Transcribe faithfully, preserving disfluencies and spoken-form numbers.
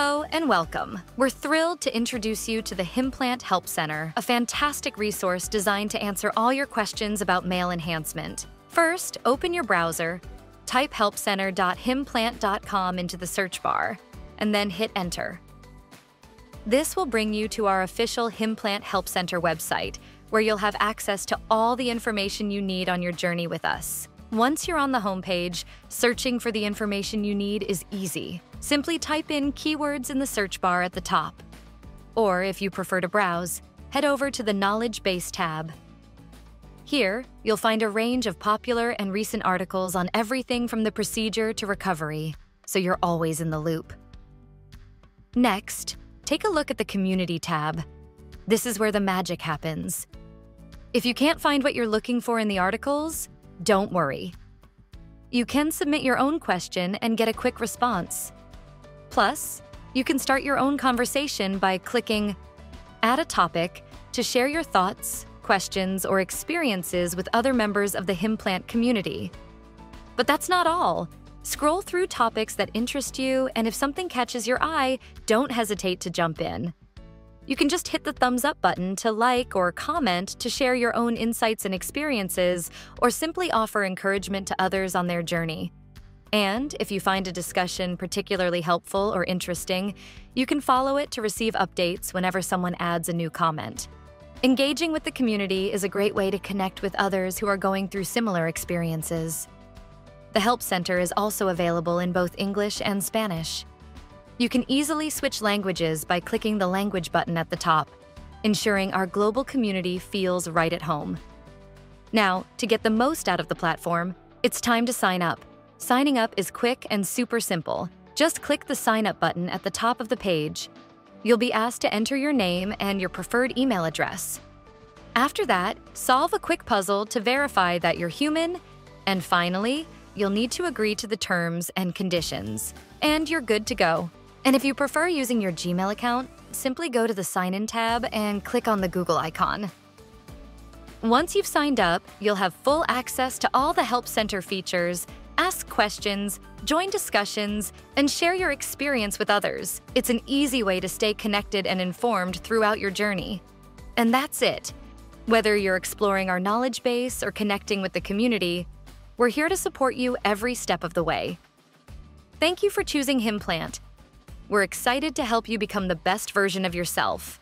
Hello and welcome. We're thrilled to introduce you to the Himplant Help Center, a fantastic resource designed to answer all your questions about male enhancement. First, open your browser, type help center dot himplant dot com into the search bar, and then hit enter. This will bring you to our official Himplant Help Center website, where you'll have access to all the information you need on your journey with us. Once you're on the homepage, searching for the information you need is easy. Simply type in keywords in the search bar at the top. Or if you prefer to browse, head over to the Knowledge Base tab. Here, you'll find a range of popular and recent articles on everything from the procedure to recovery, so you're always in the loop. Next, take a look at the Community tab. This is where the magic happens. If you can't find what you're looking for in the articles, don't worry. You can submit your own question and get a quick response. Plus, you can start your own conversation by clicking Add a Topic to share your thoughts, questions, or experiences with other members of the Himplant community. But that's not all. Scroll through topics that interest you, and if something catches your eye, don't hesitate to jump in. You can just hit the thumbs up button to like or comment to share your own insights and experiences, or simply offer encouragement to others on their journey. And if you find a discussion particularly helpful or interesting, you can follow it to receive updates whenever someone adds a new comment. Engaging with the community is a great way to connect with others who are going through similar experiences. The Help Center is also available in both English and Spanish. You can easily switch languages by clicking the language button at the top, ensuring our global community feels right at home. Now, to get the most out of the platform, it's time to sign up. Signing up is quick and super simple. Just click the sign up button at the top of the page. You'll be asked to enter your name and your preferred email address. After that, solve a quick puzzle to verify that you're human, and finally, you'll need to agree to the terms and conditions, and you're good to go. And if you prefer using your Gmail account, simply go to the Sign-In tab and click on the Google icon. Once you've signed up, you'll have full access to all the Help Center features, ask questions, join discussions, and share your experience with others. It's an easy way to stay connected and informed throughout your journey. And that's it. Whether you're exploring our knowledge base or connecting with the community, we're here to support you every step of the way. Thank you for choosing Himplant. We're excited to help you become the best version of yourself.